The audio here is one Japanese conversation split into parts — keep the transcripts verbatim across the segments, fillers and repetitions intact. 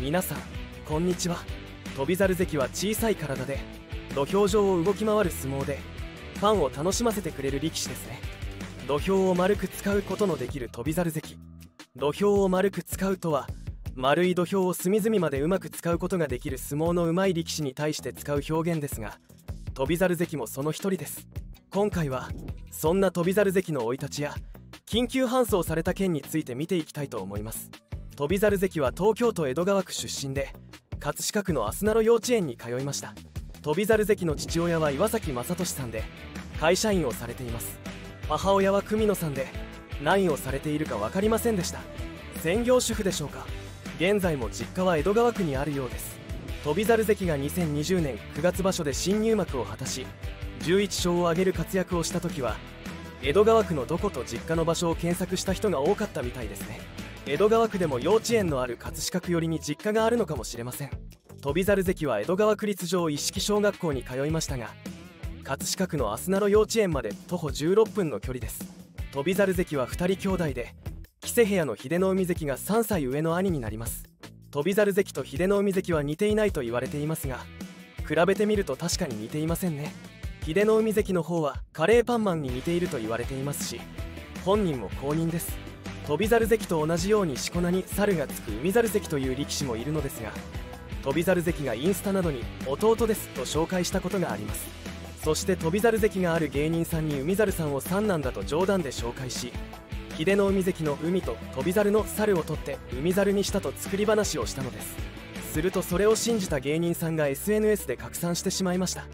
皆さんこんにちは。翔猿関は小さい体で土俵上を動き回る相撲でファンを楽しませてくれる力士ですね。土俵を丸く使うことのできる翔猿関。土俵を丸く使うとは、丸い土俵を隅々までうまく使うことができる相撲のうまい力士に対して使う表現ですが、翔猿関もその一人です。今回はそんな翔猿関の生い立ちや緊急搬送された件について見ていきたいと思います。翔猿関は東京都江戸川区出身で、葛飾区のアスナロ幼稚園に通いました。翔猿関の父親は岩崎正俊さんで会社員をされています。母親は久美野さんで何をされているか分かりませんでした。専業主婦でしょうか。現在も実家は江戸川区にあるようです。翔猿関がにせんにじゅうねんくがつ場所で新入幕を果たしじゅういち勝を挙げる活躍をした時は、江戸川区のどこと実家の場所を検索した人が多かったみたいですね。江戸川区でも幼稚園のある葛飾区寄りに実家があるのかもしれません。翔猿関は江戸川区立上一色小学校に通いましたが、葛飾区のアスナロ幼稚園まで徒歩じゅうろっぷんの距離です。翔猿関はふたり兄弟で、木瀬部屋の秀ノ海関がさんさい上の兄になります。翔猿関と秀ノ海関は似ていないと言われていますが、比べてみると確かに似ていませんね。秀ノ海関の方はカレーパンマンに似ていると言われていますし、本人も公認です。翔猿関と同じようにしこ名に猿がつく海猿関という力士もいるのですが、翔猿関がインスタなどに弟ですと紹介したことがあります。そして翔猿関がある芸人さんに海猿さんを三男だと冗談で紹介し、秀ノ海関の海と翔猿の猿を取って海猿にしたと作り話をしたのです。するとそれを信じた芸人さんが エスエヌエス で拡散してしまいました。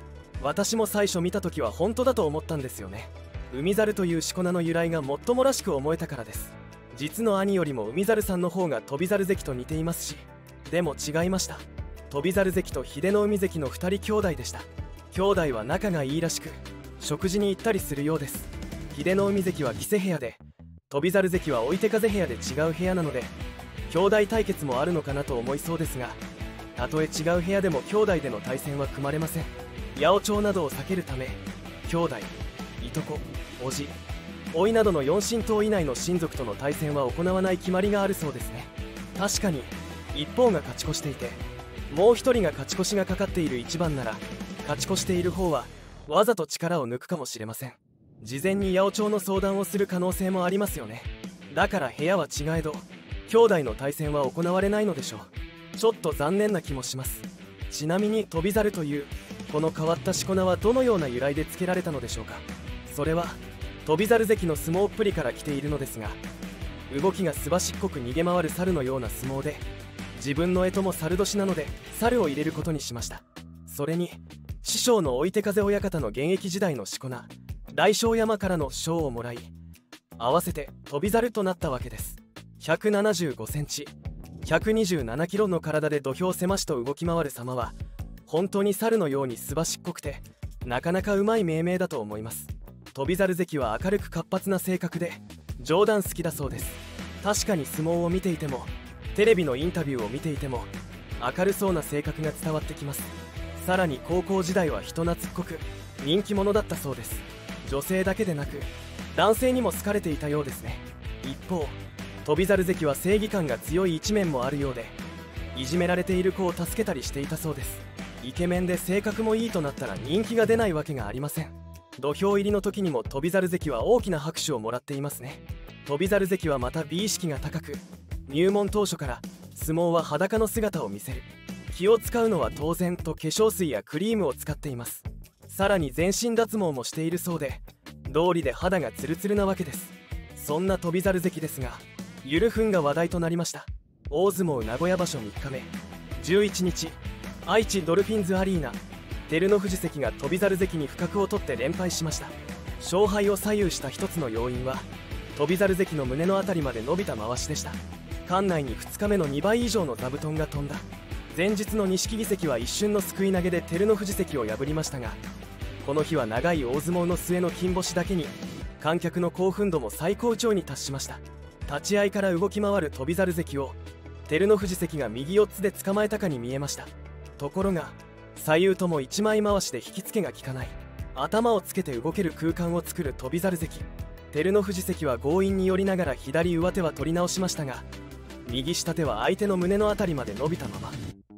私も最初見た時は本当だと思ったんですよね。海猿というしこ名の由来がもっともらしく思えたからです。実の兄よりも海猿さんの方が翔猿関と似ていますし、でも違いました。翔猿関と秀ノ海関のふたり兄弟でした。兄弟は仲がいいらしく、食事に行ったりするようです。秀ノ海関は木瀬部屋で、翔猿関は追い手風部屋で違う部屋なので、兄弟対決もあるのかなと思いそうですが、たとえ違う部屋でも兄弟での対戦は組まれません。八百長などを避けるため、兄弟、いとこ、叔父、甥などの四親等以内の親族との対戦は行わない決まりがあるそうですね。確かに一方が勝ち越していてもう一人が勝ち越しがかかっている一番なら、勝ち越している方はわざと力を抜くかもしれません。事前に八百長の相談をする可能性もありますよね。だから部屋は違えど兄弟の対戦は行われないのでしょう。ちょっと残念な気もします。ちなみに翔猿というこの変わったしこ名はどのような由来で付けられたのでしょうか。それは翔猿関の相撲っぷりから来ているのですが、動きがすばしっこく逃げ回る猿のような相撲で、自分の干支も猿年なので猿を入れることにしました。それに師匠の追手風親方の現役時代のしこ名大正山からの賞をもらい、合わせて翔猿となったわけです。ひゃくななじゅうごセンチひゃくにじゅうななキロの体で土俵狭しと動き回る様は本当に猿のようにすばしっこくて、なかなかうまい命名だと思います。翔猿関は明るく活発な性格で冗談好きだそうです。確かに相撲を見ていてもテレビのインタビューを見ていても明るそうな性格が伝わってきます。さらに高校時代は人懐っこく人気者だったそうです。女性だけでなく男性にも好かれていたようですね。一方翔猿関は正義感が強い一面もあるようで、いじめられている子を助けたりしていたそうです。イケメンで性格もいいとなったら人気が出ないわけがありません。土俵入りの時にも翔猿関は大きな拍手をもらっていますね。翔猿関はまた美意識が高く、入門当初から相撲は裸の姿を見せる、気を使うのは当然と化粧水やクリームを使っています。さらに全身脱毛もしているそうで、道理で肌がツルツルなわけです。そんな翔猿関ですが、ゆるふんが話題となりました。大相撲名古屋場所みっかめじゅういちにち、愛知ドルフィンズアリーナ。照ノ富士関が翔猿関に不覚を取って連敗しました。勝敗を左右した一つの要因は翔猿関の胸の辺りまで伸びた回しでした。館内にふつかめのにばい以上の座布団が飛んだ。前日の錦木関は一瞬のすくい投げで照ノ富士関を破りましたが、この日は長い大相撲の末の金星だけに観客の興奮度も最高潮に達しました。立ち合いから動き回る翔猿関を照ノ富士関が右四つで捕まえたかに見えました。ところが左右とも一枚回しで引きつけが効かない。頭をつけて動ける空間を作る翔猿関。照ノ富士関は強引に寄りながら左上手は取り直しましたが、右下手は相手の胸の辺りまで伸びたまま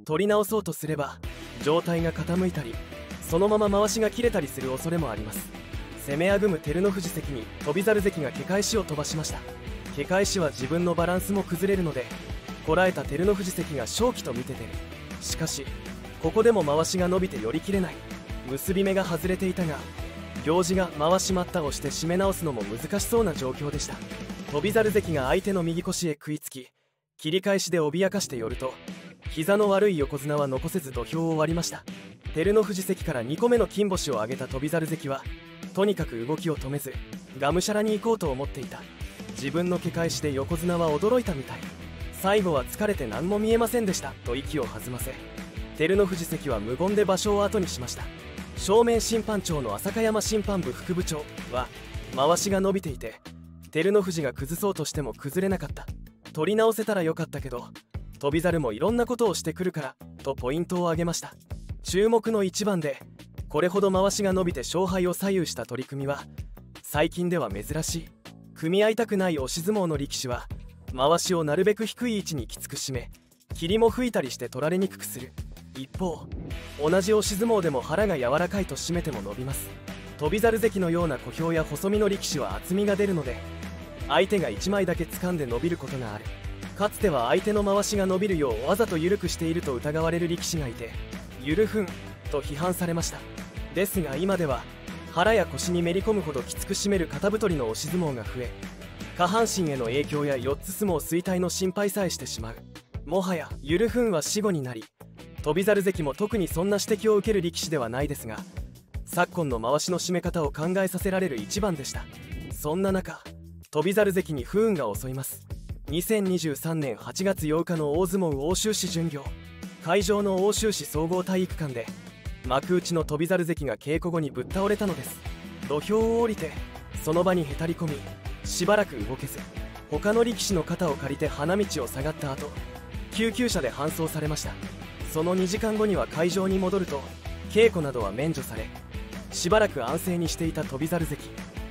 取り直そうとすれば上体が傾いたりそのまま回しが切れたりする恐れもあります。攻めあぐむ照ノ富士関に翔猿関がけ返しを飛ばしました。け返しは自分のバランスも崩れるのでこらえた照ノ富士関が勝機と見てて、しかしここでも回しが伸びて寄り切れない。結び目が外れていたが行司が回し待ったをして締め直すのも難しそうな状況でした。翔猿関が相手の右腰へ食いつき切り返しで脅かして寄ると膝の悪い横綱は残せず土俵を割りました。照ノ富士関からにこめの金星を挙げた翔猿関はとにかく動きを止めずがむしゃらに行こうと思っていた。自分のけ返しで横綱は驚いたみたい。最後は疲れて何も見えませんでしたと息を弾ませ照ノ富士関は無言で場所を後にしました。正面審判長の浅香山審判部副部長は回しが伸びていて照ノ富士が崩そうとしても崩れなかった。取り直せたらよかったけど翔猿もいろんなことをしてくるからとポイントを挙げました。注目の一番でこれほど回しが伸びて勝敗を左右した取り組みは最近では珍しい。組み合いたくない押し相撲の力士は回しをなるべく低い位置にきつく締め霧も吹いたりして取られにくくする。一方同じ押し相撲でも腹が柔らかいと締めても伸びます。翔猿関のような小兵や細身の力士は厚みが出るので相手がいちまいだけ掴んで伸びることがある。かつては相手の回しが伸びるようわざと緩くしていると疑われる力士がいて「ゆるふん」と批判されました。ですが今では腹や腰にめり込むほどきつく締める肩太りの押し相撲が増え下半身への影響や四つ相撲衰退の心配さえしてしまう。もはや「ゆるふん」は死語になり翔猿関も特にそんな指摘を受ける力士ではないですが昨今の回しの締め方を考えさせられる一番でした。そんな中翔猿関に不運が襲います。にせんにじゅうさんねんはちがつようかの大相撲欧州市巡業会場の欧州市総合体育館で幕内の翔猿関が稽古後にぶっ倒れたのです。土俵を降りてその場にへたり込みしばらく動けず他の力士の肩を借りて花道を下がった後救急車で搬送されました。そのにじかんごには会場に戻ると稽古などは免除されしばらく安静にしていた翔猿関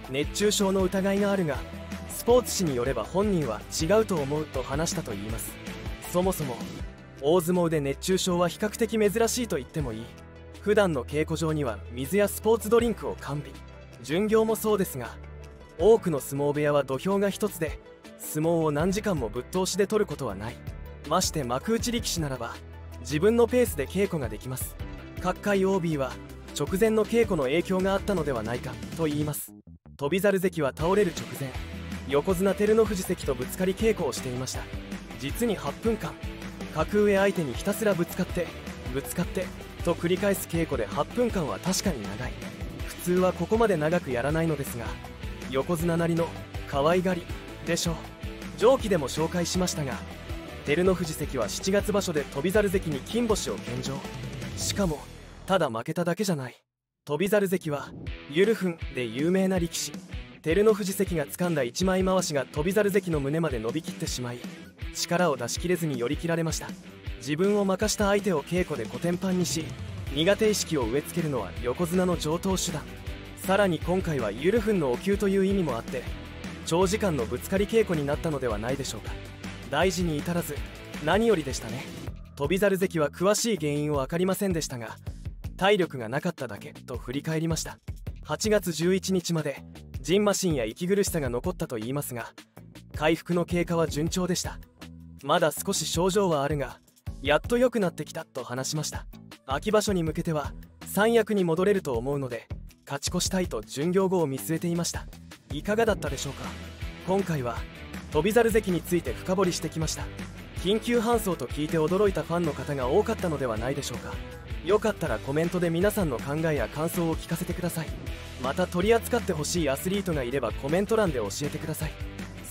熱中症の疑いがあるがスポーツ紙によれば本人は違うと思うと話したといいます。そもそも大相撲で熱中症は比較的珍しいと言ってもいい。普段の稽古場には水やスポーツドリンクを完備。巡業もそうですが多くの相撲部屋は土俵が一つで相撲を何時間もぶっ通しで取ることはない。まして幕内力士ならば自分のペースで稽古ができます。各界 オービー は直前の稽古の影響があったのではないかと言います。翔猿関は倒れる直前横綱照ノ富士関とぶつかり稽古をしていました。実にはちふんかん格上相手にひたすらぶつかってぶつかってと繰り返す稽古ではちふんかんは確かに長い。普通はここまで長くやらないのですが横綱なりの可愛がりでしょう。上記でも紹介しましたが照ノ富士関はしちがつ場所で翔猿関に金星を献上。しかもただ負けただけじゃない。翔猿関はゆるふんで有名な力士。照ノ富士関が掴んだいちまい回しが翔猿関の胸まで伸びきってしまい力を出し切れずに寄り切られました。自分を任した相手を稽古でコテンパンにし苦手意識を植え付けるのは横綱の常套手段。さらに今回はゆるふんのお灸という意味もあって長時間のぶつかり稽古になったのではないでしょうか。大事に至らず何よりでしたね。翔猿関は詳しい原因は分かりませんでしたが体力がなかっただけと振り返りました。はちがつじゅういちにちまでじんましんや息苦しさが残ったといいますが回復の経過は順調でした。まだ少し症状はあるがやっと良くなってきたと話しました。秋場所に向けては三役に戻れると思うので勝ち越したいと巡業後を見据えていました。いかがだったでしょうか。今回は翔猿関について深掘りしてきました。緊急搬送と聞いて驚いたファンの方が多かったのではないでしょうか。よかったらコメントで皆さんの考えや感想を聞かせてください。また取り扱ってほしいアスリートがいればコメント欄で教えてください。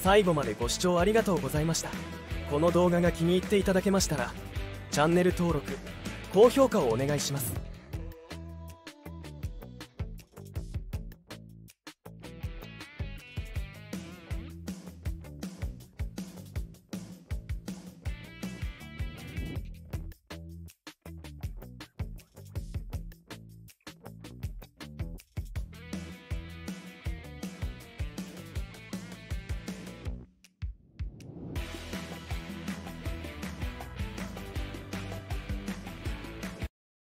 最後までご視聴ありがとうございました。この動画が気に入っていただけましたらチャンネル登録高評価をお願いします。